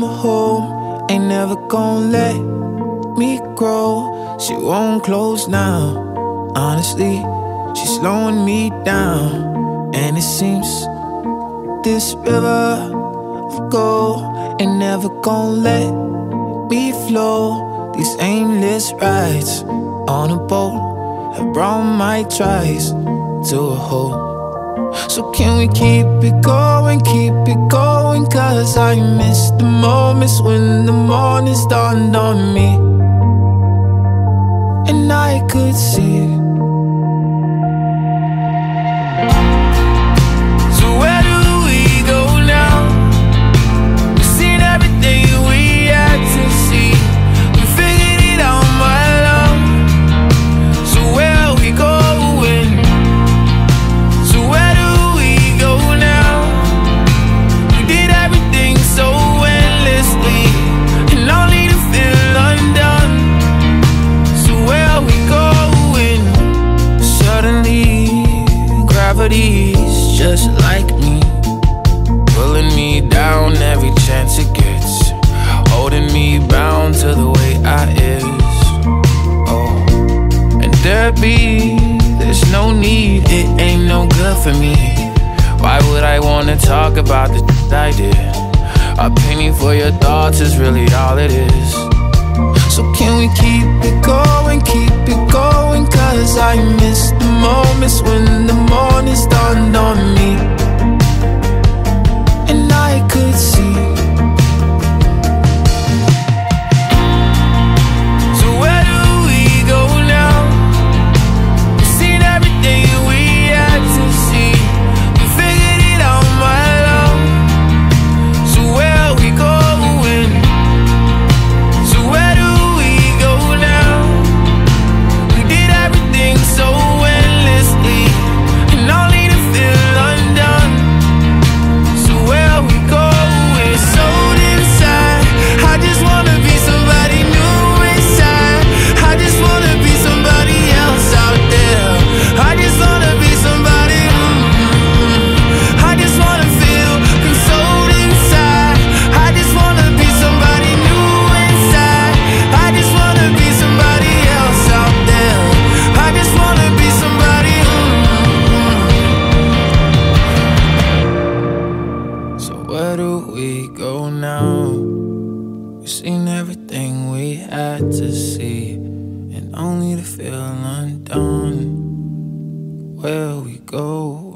from home, ain't never gon' let me grow. She won't close now, honestly, she's slowing me down. And it seems this river of gold ain't never gon' let me flow. These aimless rides on a boat have brought my tries to a halt. So can we keep it going, 'cause I miss the moments when the morning's dawned on me, and I could see. So where do we go now? We've seen everything we had to see, we figured it out, my love. So where are we going? So where do we go now? We did everything so endlessly, and only to feel undone. So where are we going? Suddenly, gravity's just like me, pulling me down every chance it gets, holding me bound to the way I is. Oh, and there's no need, it ain't no good for me. Why would I wanna talk about the shit I did? A penny for your thoughts is really all it is. So can we keep it going, 'cause I miss the moments when the morning's dawned on me, and I could see. Where do we go now? We've seen everything we had to see, and only to feel undone. Where we go?